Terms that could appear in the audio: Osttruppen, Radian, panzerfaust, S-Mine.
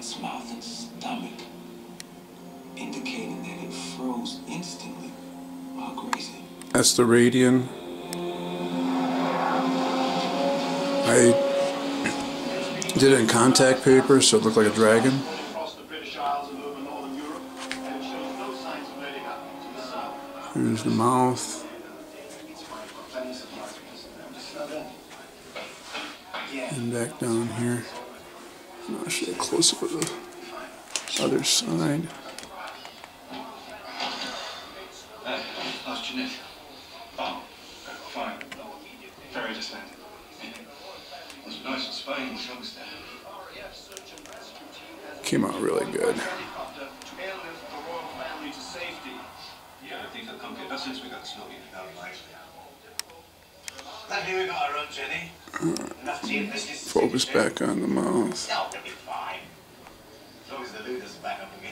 its mouth and stomach, indicating that it froze instantly while grazing. That's the Radian. I did it in contact paper, so it looked like a dragon. Here's the mouth. And back down here. I should have close up with the other side. Came out really good. Focus back on the mouth. As long as the leader's back up again.